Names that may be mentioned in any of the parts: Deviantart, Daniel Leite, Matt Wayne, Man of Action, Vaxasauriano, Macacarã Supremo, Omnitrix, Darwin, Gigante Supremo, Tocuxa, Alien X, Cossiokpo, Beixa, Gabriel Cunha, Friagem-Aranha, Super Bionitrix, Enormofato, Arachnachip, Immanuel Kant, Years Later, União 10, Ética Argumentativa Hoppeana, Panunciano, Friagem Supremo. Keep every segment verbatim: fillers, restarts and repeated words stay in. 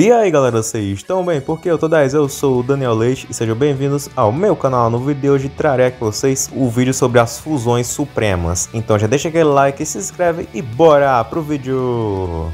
E aí galera, vocês estão bem? Porque eu tô dez, eu sou o Daniel Leite e sejam bem-vindos ao meu canal. No vídeo de hoje trarei aqui vocês o vídeo sobre as fusões supremas. Então já deixa aquele like, se inscreve e bora pro vídeo!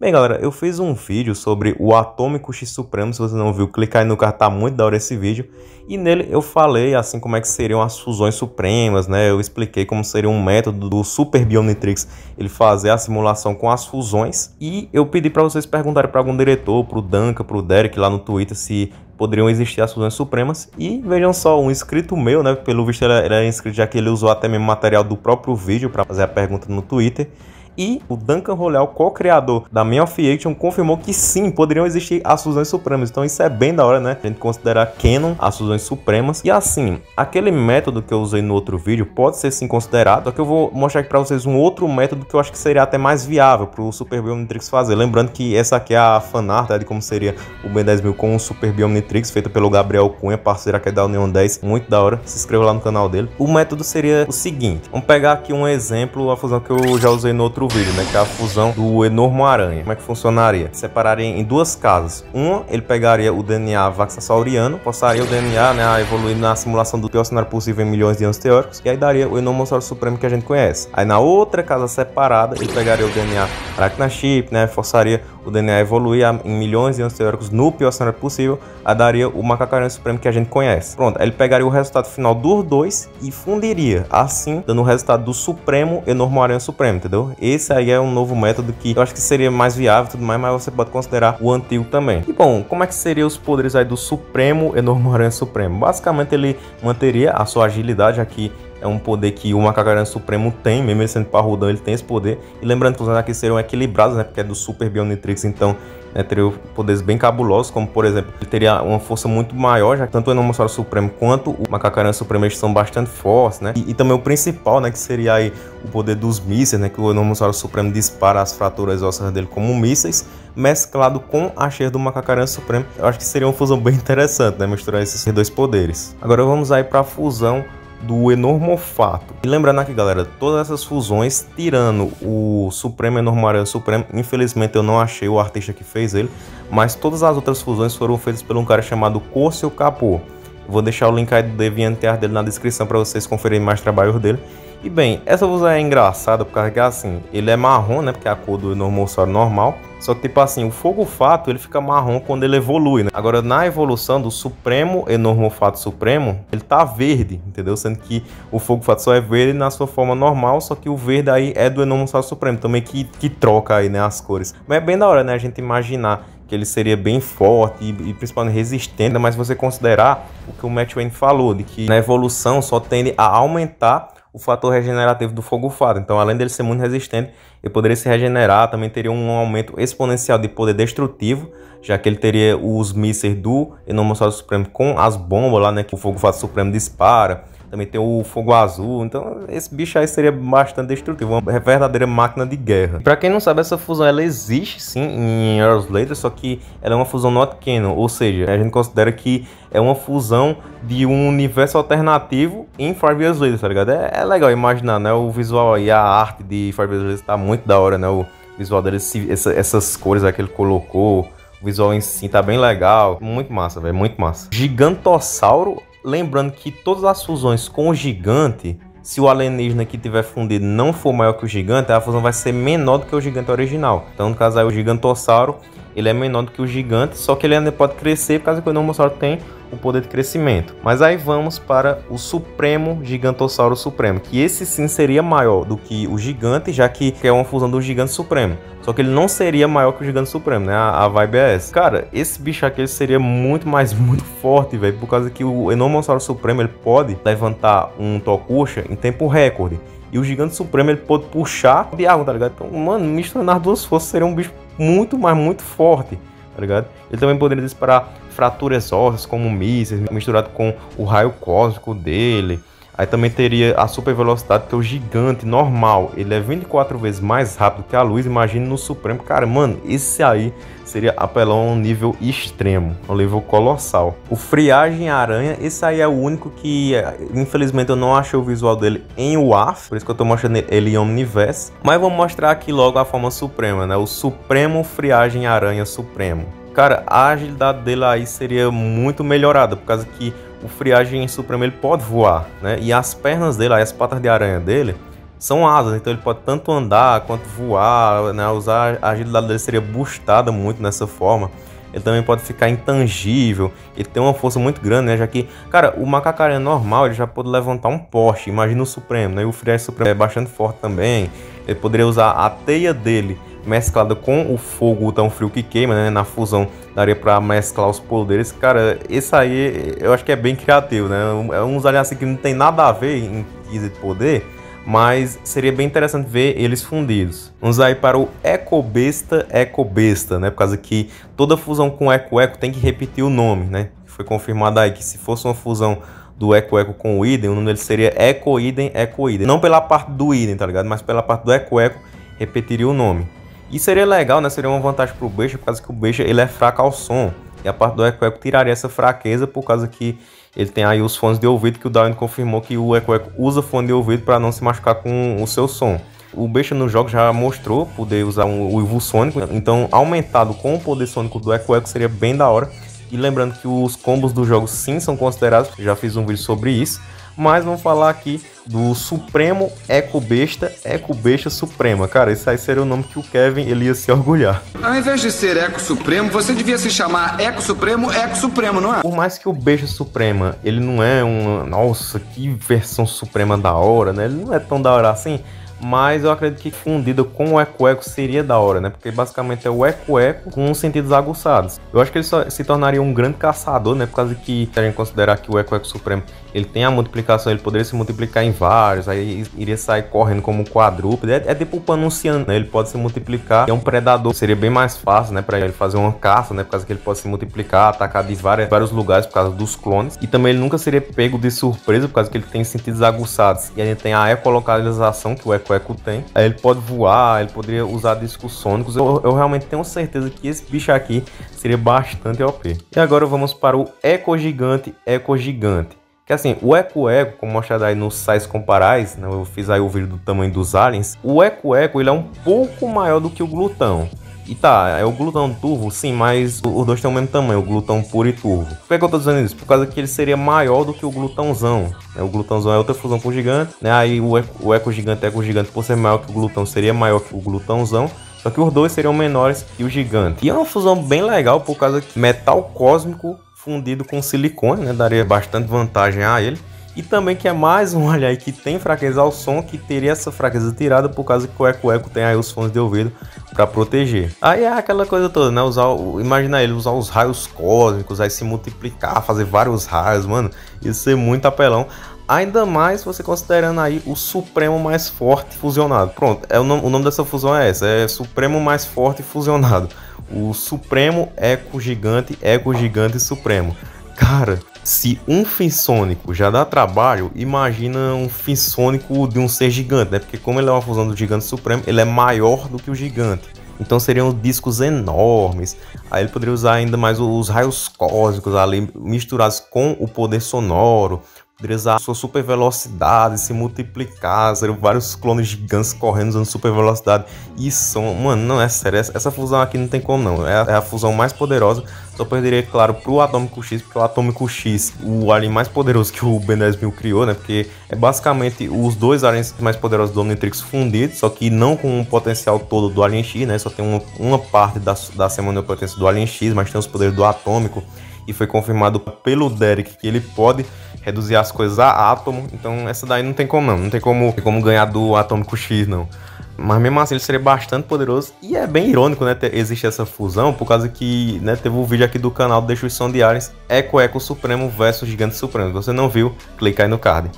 Bem galera, eu fiz um vídeo sobre o Atômico X Supremo, se você não viu, clica aí no card, tá muito da hora esse vídeo. E nele eu falei assim como é que seriam as fusões supremas, né? Eu expliquei como seria um método do Super Bionitrix, ele fazer a simulação com as fusões. E eu pedi pra vocês perguntarem pra algum diretor, pro Duncan, pro Derek lá no Twitter, se poderiam existir as fusões supremas. E vejam só, um inscrito meu, né? Pelo visto ele era inscrito, já que ele usou até mesmo material do próprio vídeo pra fazer a pergunta no Twitter. E o Duncan Royal, co-criador da Man of Action, confirmou que sim, poderiam existir as fusões supremas. Então isso é bem da hora, né? A gente considerar canon as fusões supremas. E assim, aquele método que eu usei no outro vídeo pode ser sim considerado. Só que eu vou mostrar aqui pra vocês um outro método que eu acho que seria até mais viável pro Super Bionitrix fazer. Lembrando que essa aqui é a fanart, né, de como seria o Ben dez mil com o Super Bionitrix, feito pelo Gabriel Cunha, parceiro aqui da União dez. Muito da hora, se inscreva lá no canal dele. O método seria o seguinte. Vamos pegar aqui um exemplo, a fusão que eu já usei no outro vídeo, né, que é a fusão do Enormofato. Como é que funcionaria? Separaria em duas casas. Uma, ele pegaria o D N A vaxasauriano, passaria o D N A, né, a evoluir na simulação do pior cenário possível em milhões de anos teóricos, e aí daria o Enormossauro Supremo que a gente conhece. Aí na outra casa separada, ele pegaria o D N A Arachnachip, né, forçaria o D N A a evoluir em milhões de anos teóricos no pior cenário possível, aí daria o Macacarã Supremo que a gente conhece. Pronto, aí ele pegaria o resultado final dos dois e fundiria, assim, dando o resultado do Supremo Enormofato Supremo, entendeu? Esse aí é um novo método que eu acho que seria mais viável e tudo mais, mas você pode considerar o antigo também. E bom, como é que seriam os poderes aí do Supremo Enormofato Supremo? Basicamente ele manteria a sua agilidade aqui. É um poder que o Macacarã Supremo tem, mesmo ele sendo parrudão, ele tem esse poder. E lembrando que os aqui seriam equilibrados, né? Porque é do Super Bionitrix, então né, teria poderes bem cabulosos, como por exemplo, ele teria uma força muito maior, já que tanto o Enormossauro Supremo quanto o Macacarã Supremo eles são bastante fortes, né? E, e também o principal, né? Que seria aí o poder dos mísseis, né? Que o Enormossauro Supremo dispara as fraturas ósseas dele como mísseis, mesclado com a cheia do Macacarã Supremo. Eu acho que seria uma fusão bem interessante, né? Misturar esses dois poderes. Agora vamos aí para a fusão do Enormofato. E lembrando aqui, galera, todas essas fusões, tirando o Supremo Enormofato Supremo, infelizmente eu não achei o artista que fez ele, mas todas as outras fusões foram feitas por um cara chamado cossiokpo. Vou deixar o link aí do Deviantart dele na descrição para vocês conferirem mais trabalhos dele. E bem, essa fusão é engraçada por causa que assim, ele é marrom, né, porque é a cor do Enormossauro normal. Só que tipo assim, o Fogofato ele fica marrom quando ele evolui, né? Agora na evolução do Supremo Enormofato Supremo, ele tá verde, entendeu? Sendo que o Fogofato só é verde na sua forma normal, só que o verde aí é do Enormossauro Supremo, também que, que troca aí, né, as cores. Mas é bem da hora, né, a gente imaginar que ele seria bem forte e, e principalmente resistente, mas você considerar o que o Matt Wayne falou, de que na evolução só tende a aumentar o fator regenerativo do Fogofato. Então, além dele ser muito resistente, ele poderia se regenerar, também teria um aumento exponencial de poder destrutivo, já que ele teria os mísseis do Enormossauro Supremo com as bombas lá, né, que o Fogofato Supremo dispara. Também tem o fogo azul, então esse bicho aí seria bastante destrutivo, uma verdadeira máquina de guerra. Para quem não sabe, essa fusão ela existe sim em Years Later, só que ela é uma fusão not canon, ou seja, a gente considera que é uma fusão de um universo alternativo em Far Bias Later, tá ligado? É, é legal imaginar, né? O visual e a arte de Far Bias Later tá muito da hora, né? O visual dele, esse, essa, essas cores aí que ele colocou, o visual em si tá bem legal, muito massa, velho, muito massa. Gigantossauro. Lembrando que todas as fusões com o gigante, se o alienígena que tiver fundido não for maior que o gigante, a fusão vai ser menor do que o gigante original. Então, no caso aí, o Gigantossauro, ele é menor do que o gigante, só que ele ainda pode crescer, por causa que o Enormossauro tem o poder de crescimento. Mas aí vamos para o Supremo Gigantossauro Supremo, que esse sim seria maior do que o gigante, já que é uma fusão do Gigante Supremo. Só que ele não seria maior que o Gigante Supremo, né? A, a vibe é essa. Cara, esse bicho aqui ele seria muito mais, muito forte, velho. Por causa que o Enormossauro Supremo ele pode levantar um Tocuxa em tempo recorde. E o Gigante Supremo ele pode puxar de água, tá ligado? Então, mano, misturando as duas forças seria um bicho muito, mas muito forte, tá ligado? Ele também poderia disparar fraturas ósseas como mísseis, misturado com o raio cósmico dele. Aí também teria a super velocidade, que é o gigante normal. Ele é vinte e quatro vezes mais rápido que a luz. Imagina no Supremo. Cara, mano, esse aí seria apelar a um nível extremo, um nível colossal. O Friagem-Aranha, esse aí é o único que, infelizmente, eu não achei o visual dele em W A F. Por isso que eu tô mostrando ele em Omniverse. Mas vou mostrar aqui logo a forma suprema, né? O Supremo Friagem-Aranha Supremo. Cara, a agilidade dele aí seria muito melhorada, por causa que o Friagem Supremo ele pode voar, né? E as pernas dele, as patas de aranha dele, são asas, então ele pode tanto andar quanto voar, né? Usar a agilidade dele seria boostada muito nessa forma. Ele também pode ficar intangível, ele tem uma força muito grande, né? Já que, cara, o Macacarã normal ele já pode levantar um poste, imagina o Supremo, né? E o Friagem Supremo é bastante forte também, ele poderia usar a teia dele mesclada com o fogo tão frio que queima, né? Na fusão daria pra mesclar os poderes. Cara, esse aí eu acho que é bem criativo, né? É uns aliás assim que não tem nada a ver em quesito poder, mas seria bem interessante ver eles fundidos. Vamos aí para o Eco-Besta, Eco-Besta, né? Por causa que toda fusão com Eco-Eco tem que repetir o nome, né? Foi confirmado aí que se fosse uma fusão do Eco-Eco com o Idem, o nome dele seria Eco-Idem, Eco-Idem. Não pela parte do Idem, tá ligado? Mas pela parte do Eco-Eco repetiria o nome. E seria legal, né? Seria uma vantagem pro Beixa, por causa que o Beixa ele é fraco ao som. E a parte do Eco-Eco tiraria essa fraqueza, por causa que ele tem aí os fones de ouvido, que o Darwin confirmou que o Eco-Eco usa fone de ouvido para não se machucar com o seu som. O Beixa no jogo já mostrou poder usar um uivo sônico, então aumentado com o poder sônico do Eco-Eco seria bem da hora. E lembrando que os combos do jogo sim são considerados, já fiz um vídeo sobre isso. Mas vamos falar aqui do Supremo Eco-Besta, Eco-Besta Suprema. Cara, esse aí seria o nome que o Kevin ele ia se orgulhar. Ao invés de ser Eco-Supremo, você devia se chamar Eco-Supremo, Eco-Supremo, não é? Por mais que o Beixa Suprema, ele não é uma... Nossa, que versão suprema da hora, né? Ele não é tão da hora assim, mas eu acredito que fundido com o Eco-Eco seria da hora, né? Porque basicamente é o Eco-Eco com os sentidos aguçados. Eu acho que ele só se tornaria um grande caçador, né? Por causa que, se a gente considerar que o Eco-Eco Supremo, ele tem a multiplicação, ele poderia se multiplicar em vários, aí iria sair correndo como um quadrúpede. É, é tipo o Panunciano, né? Ele pode se multiplicar, é um predador. Seria bem mais fácil, né? Pra ele fazer uma caça, né? Por causa que ele pode se multiplicar, atacar de várias, vários lugares por causa dos clones. E também ele nunca seria pego de surpresa, por causa que ele tem sentidos aguçados. E a gente tem a ecolocalização, que o Eco Eco tem. Aí ele pode voar, ele poderia usar discos sônicos. Eu, eu realmente tenho certeza que esse bicho aqui seria bastante O P. E agora vamos para o Eco Gigante, Eco Gigante. Que assim, o Eco Eco, como mostrado aí nos sites comparais, né, eu fiz aí o vídeo do tamanho dos aliens. O Eco Eco ele é um pouco maior do que o Glutão. E tá, é o Glutão turvo, sim, mas os dois têm o mesmo tamanho, o Glutão puro e turvo. Por que eu tô dizendo isso? Por causa que ele seria maior do que o Glutãozão, né? O Glutãozão é outra fusão com o Gigante, né? Aí o Eco, o Eco Gigante, Eco Gigante, por ser maior que o Glutão, seria maior que o Glutãozão. Só que os dois seriam menores que o Gigante. E é uma fusão bem legal, por causa que metal cósmico fundido com silicone, né? Daria bastante vantagem a ele. E também que é mais um olha aí que tem fraqueza ao som, que teria essa fraqueza tirada por causa que o Eco-Eco tem aí os fones de ouvido para proteger. Aí é aquela coisa toda, né? Usar, imagina ele usar os raios cósmicos, aí se multiplicar, fazer vários raios, mano. Isso é muito apelão. Ainda mais você considerando aí o Supremo mais forte fusionado. Pronto, é o nome, o nome dessa fusão é essa, é Supremo mais forte fusionado. O Supremo Eco Gigante, Eco Gigante Supremo. Cara, se um Finsônico já dá trabalho, imagina um Finsônico de um ser gigante, né? Porque como ele é uma fusão do Gigante Supremo, ele é maior do que o Gigante. Então seriam discos enormes. Aí ele poderia usar ainda mais os raios cósmicos ali misturados com o poder sonoro. Poderia usar sua super velocidade, se multiplicar, seriam vários clones gigantes correndo usando super velocidade e som. Mano, não é sério, essa, essa fusão aqui não tem como não, é a, é a fusão mais poderosa. Só perderia, claro, pro Atômico X, porque o Atômico X, o alien mais poderoso que o Ben dez mil criou, né? Porque é basicamente os dois aliens mais poderosos do Omnitrix fundidos, só que não com o potencial todo do Alien X, né? Só tem uma, uma parte da, da semonopotência do Alien X, mas tem os poderes do Atômico. E foi confirmado pelo Derek que ele pode reduzir as coisas a átomo. Então essa daí não tem como não, não tem como, tem como ganhar do Atômico X não. Mas mesmo assim ele seria bastante poderoso. E é bem irônico, né, ter, existe essa fusão, por causa que, né, teve um vídeo aqui do canal de Destruição de Aliens, Eco-Eco Supremo versus Gigante Supremo. Se você não viu, clica aí no card.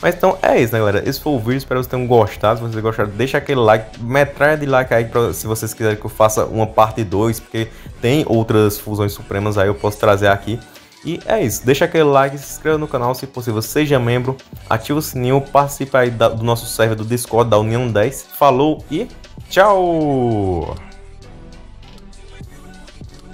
Mas então é isso, né, galera? Esse foi o vídeo, espero que vocês tenham gostado. Se vocês gostaram, deixa aquele like, metralha de like aí pra, se vocês quiserem que eu faça uma parte dois, porque tem outras fusões supremas aí, eu posso trazer aqui. E é isso, deixa aquele like, se inscreva no canal, se possível seja membro, ativa o sininho, participe aí da, do nosso server do Discord da União dez. Falou e tchau!